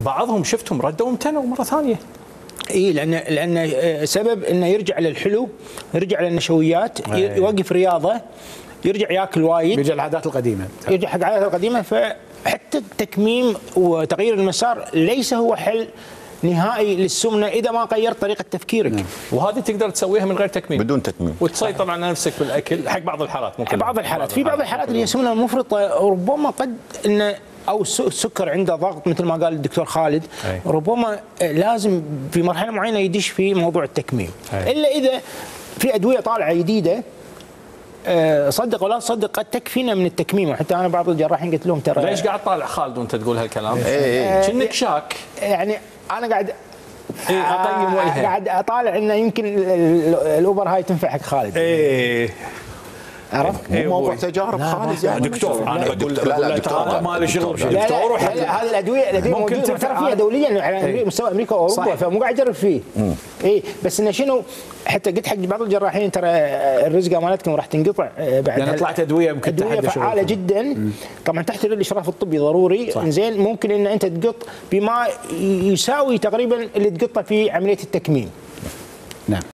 بعضهم شفتهم ردوا وامتنعوا مره ثانيه. اي لان سبب انه يرجع للحلو، يرجع للنشويات، يوقف رياضه، يرجع ياكل وايد، يرجع العادات القديمه، يرجع حق العادات القديمه. فحتى التكميم وتغيير المسار ليس هو حل نهائي للسمنه اذا ما غيرت طريقه تفكيرك. وهذه تقدر تسويها من غير تكميم، بدون تكميم، وتسيطر على نفسك بالاكل حق بعض الحالات. ممكن بعض الحالات، في بعض الحالات اللي هي سمنه مفرطه، ربما قد انه او السكر عنده ضغط مثل ما قال الدكتور خالد، ربما لازم في مرحله معينه يدش في موضوع التكميم، الا اذا في ادويه طالعه جديده صدق ولا تصدق قد تكفينا من التكميم. حتى انا بعض الجراحين قلت لهم ترى ليش قاعد طالع خالد وانت تقول هالكلام؟ كأنك شاك. يعني انا قاعد اطيب وجهه، قاعد اطالع انه يمكن الاوبر هاي تنفع حق خالد. عرفت؟ موضوع تجارب خالص يعني دكتور. انا بقول لا ما له شغل بشيء دكتور. هذه الادويه ممكن ترى فيها دوليا على مستوى امريكا واوروبا، فمو قاعد اجرب فيه. اي بس انه شنو، حتى قلت حق بعض الجراحين ترى الرزقه مالتكم راح تنقطع بعد، يعني طلعت ادويه ممكن ادويه فعاله جدا، طبعا تحت الاشراف الطبي ضروري. زين، ممكن ان انت تقط بما يساوي تقريبا اللي تقطه في عمليه التكميم. نعم.